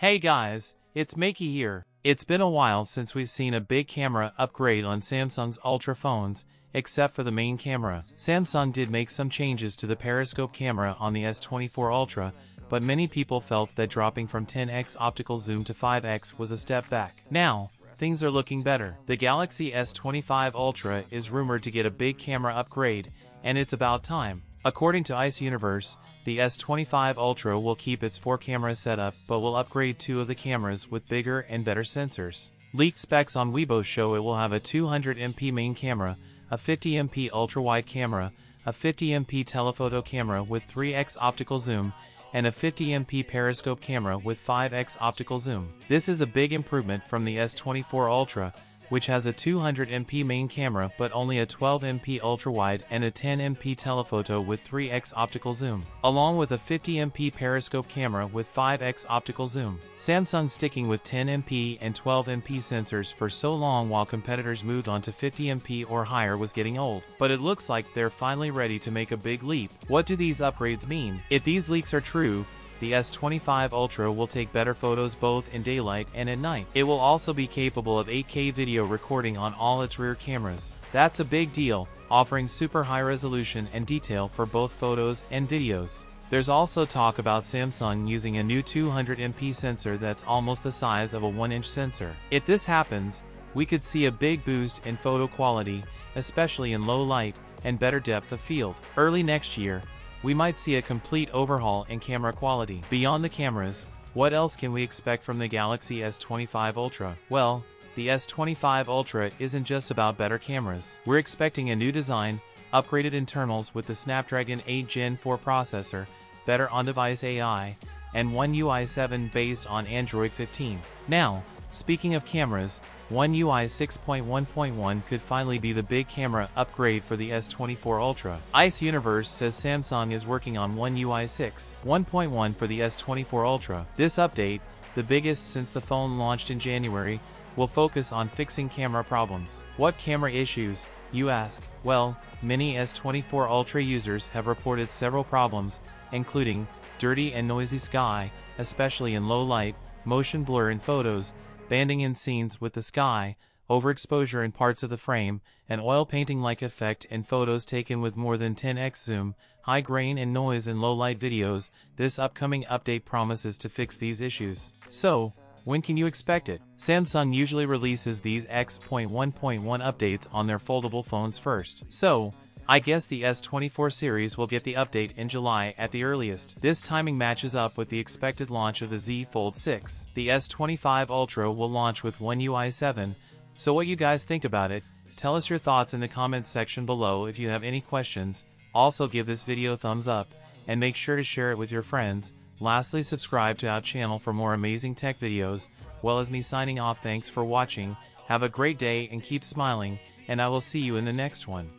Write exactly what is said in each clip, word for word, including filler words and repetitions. Hey guys, it's Mikey here. It's been a while since we've seen a big camera upgrade on Samsung's Ultra phones, except for the main camera. Samsung did make some changes to the periscope camera on the S twenty-four Ultra, but many people felt that dropping from ten x optical zoom to five x was a step back. Now, things are looking better. The Galaxy S twenty-five Ultra is rumored to get a big camera upgrade, and it's about time. According to Ice Universe, the S twenty-five Ultra will keep its four camera setup but will upgrade two of the cameras with bigger and better sensors. Leaked specs on Weibo show it will have a two hundred megapixel main camera, a fifty megapixel ultra-wide camera, a fifty megapixel telephoto camera with three x optical zoom, and a fifty megapixel periscope camera with five x optical zoom. This is a big improvement from the S twenty-four Ultra, which has a two hundred megapixel main camera but only a twelve megapixel ultra-wide and a ten megapixel telephoto with three x optical zoom, along with a fifty megapixel periscope camera with five x optical zoom. Samsung sticking with ten megapixel and twelve megapixel sensors for so long while competitors moved on to fifty megapixel or higher was getting old, but it looks like they're finally ready to make a big leap. What do these upgrades mean? If these leaks are true, the S twenty-five Ultra will take better photos both in daylight and at night. It will also be capable of eight K video recording on all its rear cameras. That's a big deal, offering super high resolution and detail for both photos and videos. There's also talk about Samsung using a new two hundred megapixel sensor that's almost the size of a one inch sensor. If this happens, we could see a big boost in photo quality, especially in low light, and better depth of field. Early next year, we might see a complete overhaul in camera quality. Beyond the cameras, what else can we expect from the Galaxy S twenty-five Ultra? Well, the S twenty-five Ultra isn't just about better cameras. We're expecting a new design, upgraded internals with the Snapdragon eight gen four processor, better on-device A I, and One U I seven based on Android fifteen. Now, speaking of cameras, One U I six point one point one could finally be the big camera upgrade for the S twenty-four Ultra. Ice Universe says Samsung is working on One U I six point one point one for the S twenty-four Ultra. This update, the biggest since the phone launched in January, will focus on fixing camera problems. What camera issues, you ask? Well, many S twenty-four Ultra users have reported several problems, including dirty and noisy sky, especially in low light, motion blur in photos, banding in scenes with the sky, overexposure in parts of the frame, an oil painting-like effect in photos taken with more than ten x zoom, high grain and noise in low-light videos. This upcoming update promises to fix these issues. So, when can you expect it? Samsung usually releases these X one point one updates on their foldable phones first. So, I guess the S twenty-four series will get the update in July at the earliest. This timing matches up with the expected launch of the Z Fold six. The S twenty-five Ultra will launch with One U I seven, so what you guys think about it? Tell us your thoughts in the comments section below if you have any questions. Also give this video a thumbs up, and make sure to share it with your friends. Lastly, subscribe to our channel for more amazing tech videos. Well as me signing off, thanks for watching, have a great day and keep smiling, and I will see you in the next one.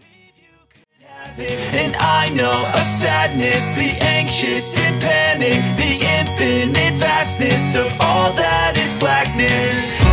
And I know of sadness, the anxious and panic, the infinite vastness of all that is blackness.